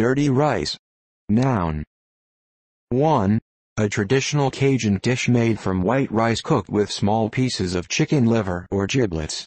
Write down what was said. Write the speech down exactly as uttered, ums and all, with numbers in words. dirty rice. Noun. one. A traditional Cajun dish made from white rice cooked with small pieces of chicken liver or giblets.